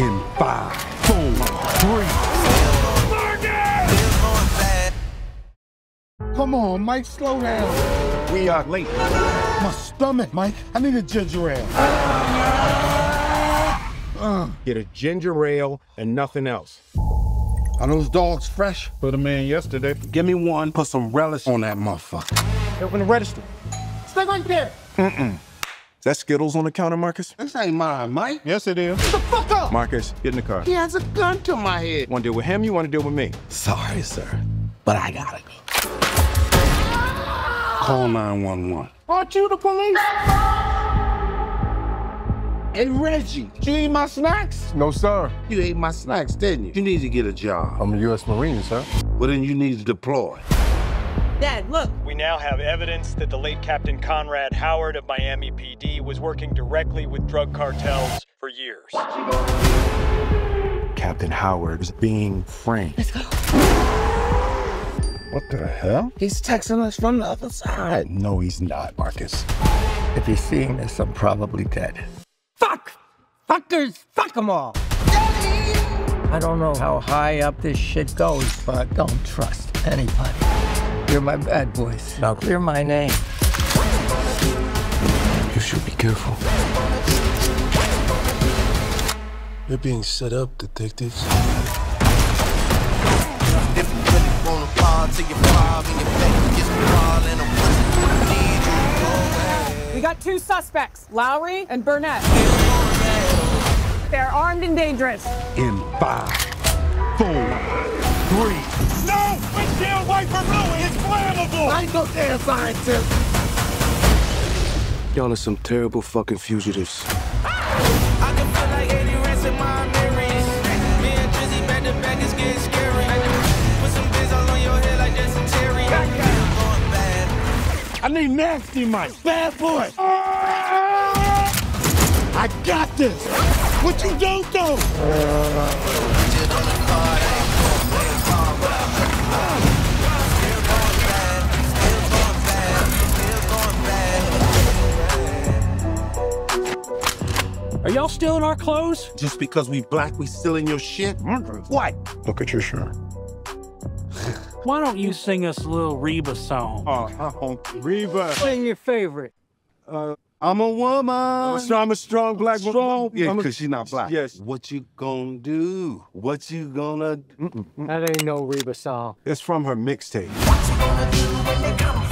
in 5, 4, 3. Marcus! Come on, Mike, slow down. We are late. My stomach, Mike. I need a ginger ale. Get a ginger ale and nothing else. Are those dogs fresh? Put them in yesterday. Give me one, put some relish on that motherfucker. Open the register. Stay right there. Is that Skittles on the counter, Marcus? This ain't mine, Mike. Yes, it is. Get the fuck up! Marcus, get in the car. He has a gun to my head. Want to deal with him, you want to deal with me? Sorry, sir, but I gotta go. Call 911. Aren't you the police? Hey, Reggie, you eat my snacks? No, sir. You ate my snacks, didn't you? You need to get a job. I'm a U.S. Marine, sir. Well, then you need to deploy. Dad, look. We now have evidence that the late Captain Conrad Howard of Miami PD was working directly with drug cartels for years. Captain Howard's being framed. Let's go. What the hell? He's texting us from the other side. No, he's not, Marcus. If he's seeing this, I'm probably dead. Fuck! Fuckers! Fuck them all! I don't know how high up this shit goes, but don't trust anybody. You're my bad boys. Now clear my name. You should be careful. They're being set up, detectives. We got 2 suspects, Lowry and Burnett. They're armed and dangerous. In 5, 4, 3. No! It's damn white for blue! It's flammable! I ain't no damn scientist! Y'all are some terrible fucking fugitives. I can feel like 80 rats in my memories. Me and Drizzy back to back is getting scary. Put some biz all on your head like that's a Terry. I need nasty Mike. Bad boy. I got this. What you don't know. Are y'all still in our clothes? Just because we black, we still in your shit? What? Look at your shirt. Why don't you sing us a little Reba song? Reba. Sing your favorite. I'm a woman. I'm a strong black woman. Yeah, because she's not black. Yes. What you gonna do? What you gonna do? That ain't no Reba song. It's from her mixtape. What you gonna do when they come?